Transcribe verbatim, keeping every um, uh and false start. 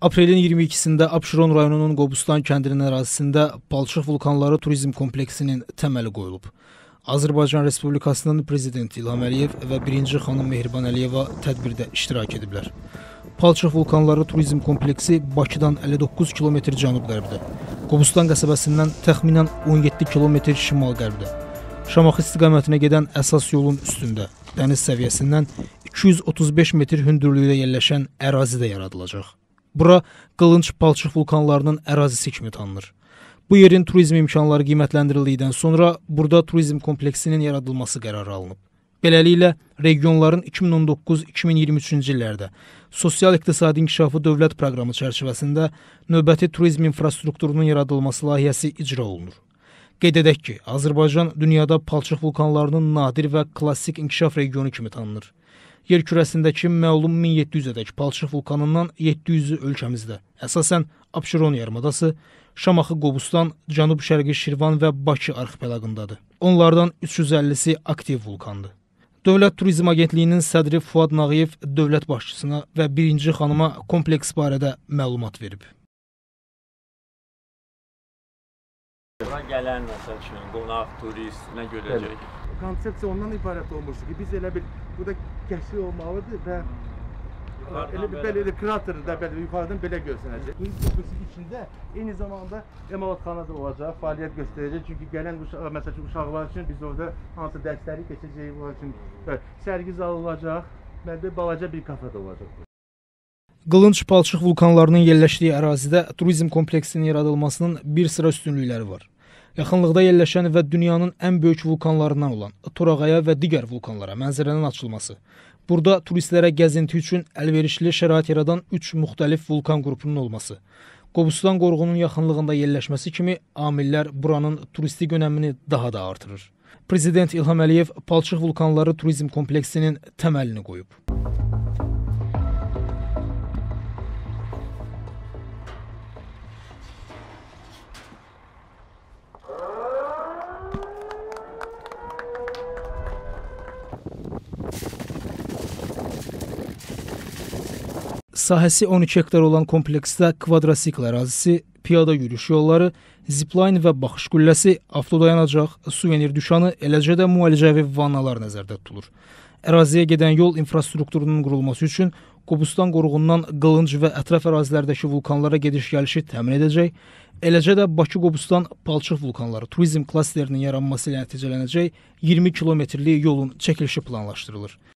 Aprelin iyirmi ikisində Abşeron rayonunun Qobustan kəndinin ərazisində Palçıq Vulkanları Turizm Kompleksinin təməli qoyulub. Azərbaycan Respublikasının Prezidenti İlham Əliyev və birinci xanım Mehriban Əliyeva tədbirdə iştirak ediblər. Palçıq Vulkanları Turizm Kompleksi Bakıdan əlli doqquz kilometr cənub-qərbdə, Qobustan qəsəbəsindən təxminən on yeddi kilometr şimal-qərbdə, Şamaxı istiqamətinə gedən əsas yolun üstündə, dəniz səviyyəsindən iki yüz otuz beş metr hündürlükdə yerləşən ərazidə yaradılacaq. Bura Qılınç-Palçıq vulkanlarının ərazisi kimi tanınır. Bu yerin turizm imkanları qiymətləndirildikdən sonra burada turizm kompleksinin yaradılması qərarı alınıb. Beləliklə, regionların iki min on doqquz iki min iyirmi üçüncü illərdə sosial-iqtisadi inkişafı dövlət proqramı çərçivəsində növbəti turizm infrastrukturunun yaradılması layihəsi icra olunur. Qeyd edək ki, Azərbaycan dünyada Palçıq vulkanlarının nadir və klassik inkişaf regionu kimi tanınır. Yer kürəsindəki məlum min yeddi yüzədək Palçıq vulkanından yeddi yüzü ölkəmizdə, əsasən Abşeron yarımadası, Şamaxı, Qobustan, Cənub-Şərqi Şirvan və Bakı arxipelagındadır. Onlardan üç yüz əllisi aktiv vulkandır. Dövlət Turizm Agentliyinin sədri Fuad Nağyev dövlət başçısına və birinci xanıma kompleks barədə məlumat verib. Buradan gələn, məsəl üçün, qonaq, turist nə görəcək? Konsepsiya ondan ibarət olmuşdu ki, biz elə bir burada gəşli olmalıdır və elə bir belə krater də belə yuxarıdan belə görsənəcək. Turizm kompleksinin içində eyni zamanda emalatxana da olacaq, fəaliyyət göstərəcək. Çünki gələn məsəl üçün uşaqlar üçün biz orada hansı dərsləri keçəcəyi var üçün sərgi zalı olacaq, balaca bir kafe də olacaq. Qılınç-Palçıq vulkanlarının yerləşdiyi ərazidə turizm kompleksinin yaradılmasının bir sıra üstünlükləri var. Yaxınlıqda yerləşən və dünyanın ən böyük vulkanlarından olan Torağaya və digər vulkanlara mənzərənin açılması, burada turistlərə gəzinti üçün əlverişli şərait yaradan üç müxtəlif vulkan qrupunun olması, Qobustan qorğunun yaxınlığında yerləşməsi kimi amillər buranın turistik önəmini daha da artırır. Prezident İlham Əliyev Palçıq vulkanları turizm kompleksinin təməlini qoyub. Sahəsi on iki hektar olan kompleksdə kvadrasikl ərazisi, piyada yürüyüş yolları, ziplayn və baxış qülləsi, avtodayanacaq, suvenir dükkanı, eləcə də müalicəvi vannalar nəzərdə tutulur. Əraziyə gedən yol infrastrukturunun qurulması üçün Qobustan qoruğundan Qılınc və ətraf ərazilərdəki vulkanlara gediş-gəlişi təmin edəcək, eləcə də Bakı-Qobustan Palçıq vulkanları turizm klasterinin yaranması ilə nəticələnəcək iyirmi kilometrlik yolun çəkilişi planlaşdırılır.